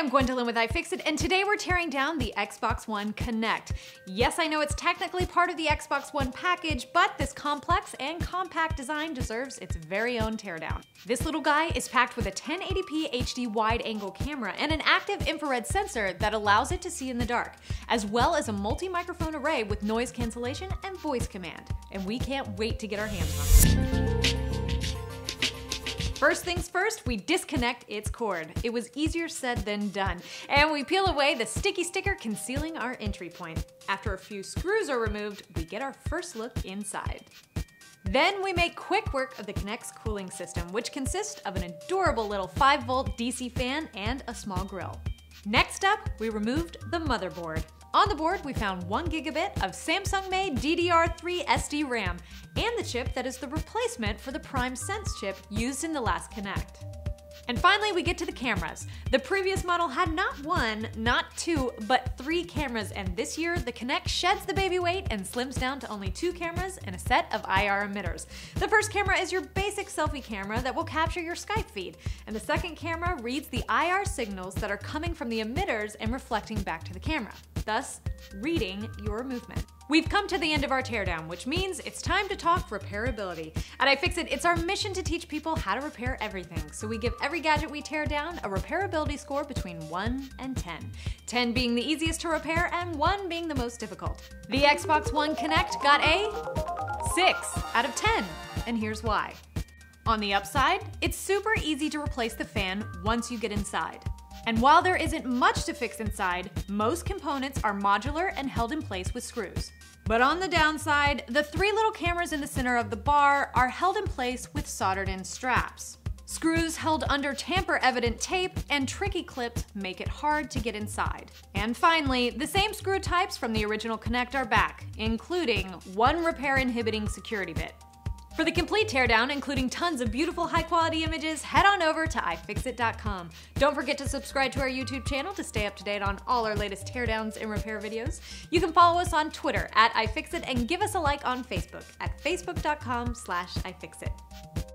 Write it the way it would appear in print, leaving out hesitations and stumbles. I'm Gwendolyn with iFixit, and today we're tearing down the Xbox One Kinect. Yes, I know it's technically part of the Xbox One package, but this complex and compact design deserves its very own teardown. This little guy is packed with a 1080p HD wide-angle camera and an active infrared sensor that allows it to see in the dark, as well as a multi-microphone array with noise cancellation and voice command. And we can't wait to get our hands on it. First things first, we disconnect its cord. It was easier said than done. And we peel away the sticky sticker concealing our entry point. After a few screws are removed, we get our first look inside. Then we make quick work of the Kinect's cooling system, which consists of an adorable little 5-volt DC fan and a small grill. Next up, we removed the motherboard. On the board, we found 1 gigabit of Samsung-made DDR3 SDRAM and the chip that is the replacement for the PrimeSense chip used in the last Kinect. And finally, we get to the cameras. The previous model had not 1, not 2, but 3 cameras, and this year, the Kinect sheds the baby weight and slims down to only 2 cameras and a set of IR emitters. The first camera is your basic selfie camera that will capture your Skype feed, and the second camera reads the IR signals that are coming from the emitters and reflecting back to the camera, thus reading your movement. We've come to the end of our teardown, which means it's time to talk repairability. At iFixit, it's our mission to teach people how to repair everything, so we give every gadget we tear down a repairability score between 1 and 10. 10 being the easiest to repair and 1 being the most difficult. The Xbox One Kinect got a 6 out of 10, and here's why. On the upside, it's super easy to replace the fan once you get inside. And while there isn't much to fix inside, most components are modular and held in place with screws. But on the downside, the 3 little cameras in the center of the bar are held in place with soldered-in straps. Screws held under tamper-evident tape and tricky clips make it hard to get inside. And finally, the same screw types from the original Kinect are back, including 1 repair-inhibiting security bit. For the complete teardown, including tons of beautiful high-quality images, head on over to iFixit.com. Don't forget to subscribe to our YouTube channel to stay up to date on all our latest teardowns and repair videos. You can follow us on Twitter at iFixit and give us a like on Facebook at facebook.com/iFixit.